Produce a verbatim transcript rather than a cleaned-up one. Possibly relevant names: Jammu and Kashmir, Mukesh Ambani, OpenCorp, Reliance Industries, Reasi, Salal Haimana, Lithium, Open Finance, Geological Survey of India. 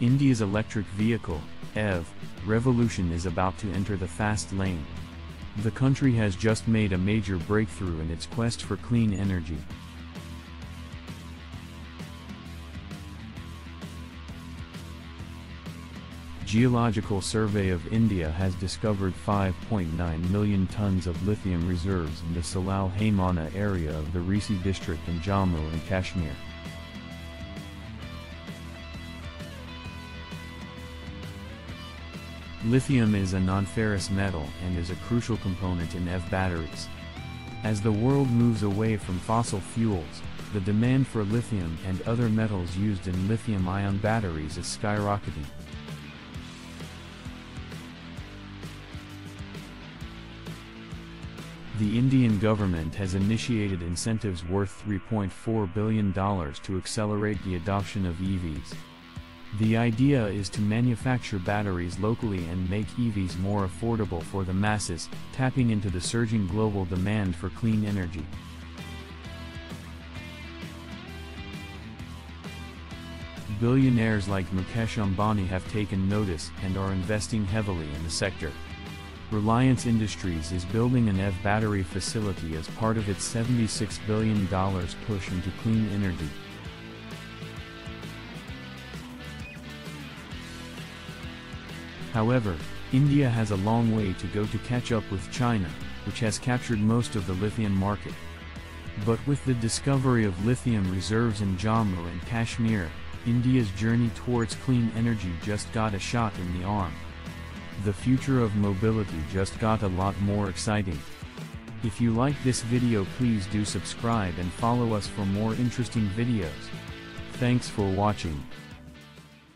India's electric vehicle, E V, revolution is about to enter the fast lane. The country has just made a major breakthrough in its quest for clean energy. Geological Survey of India has discovered five point nine million tons of lithium reserves in the Salal Haimana area of the Reasi district in Jammu and Kashmir. Lithium is a non-ferrous metal and is a crucial component in E V batteries. As the world moves away from fossil fuels, the demand for lithium and other metals used in lithium-ion batteries is skyrocketing. The Indian government has initiated incentives worth three point four billion dollars to accelerate the adoption of E Vs. The idea is to manufacture batteries locally and make E Vs more affordable for the masses, tapping into the surging global demand for clean energy. Billionaires like Mukesh Ambani have taken notice and are investing heavily in the sector. Reliance Industries is building an E V battery facility as part of its seventy-six billion dollars push into clean energy. However, India has a long way to go to catch up with China, which has captured most of the lithium market. But with the discovery of lithium reserves in Jammu and Kashmir, India's journey towards clean energy just got a shot in the arm. The future of mobility just got a lot more exciting. If you like this video, please do subscribe and follow us for more interesting videos. Thanks for watching.